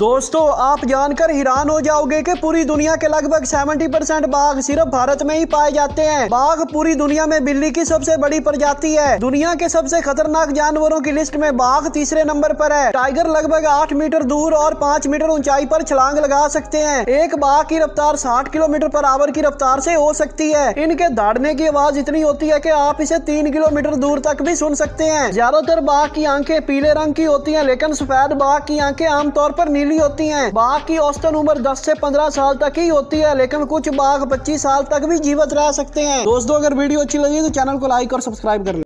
दोस्तों आप जानकर हैरान हो जाओगे कि पूरी दुनिया के लगभग 70% बाघ सिर्फ भारत में ही पाए जाते हैं। बाघ पूरी दुनिया में बिल्ली की सबसे बड़ी प्रजाति है। दुनिया के सबसे खतरनाक जानवरों की लिस्ट में बाघ तीसरे नंबर पर है। टाइगर लगभग 8 मीटर दूर और 5 मीटर ऊंचाई पर छलांग लगा सकते हैं। एक बाघ की रफ्तार 60 किलोमीटर पर आवर की रफ्तार से हो सकती है। इनके दहाड़ने की आवाज इतनी होती है कि आप इसे 3 किलोमीटर दूर तक भी सुन सकते हैं। ज्यादातर बाघ की आंखें पीले रंग की होती है, लेकिन सफेद बाघ की आंखें आमतौर पर होती हैं। बाघ की औसतन उम्र 10 से 15 साल तक ही होती है, लेकिन कुछ बाघ 25 साल तक भी जीवित रह सकते हैं। दोस्तों अगर वीडियो अच्छी लगी तो चैनल को लाइक और सब्सक्राइब कर लें।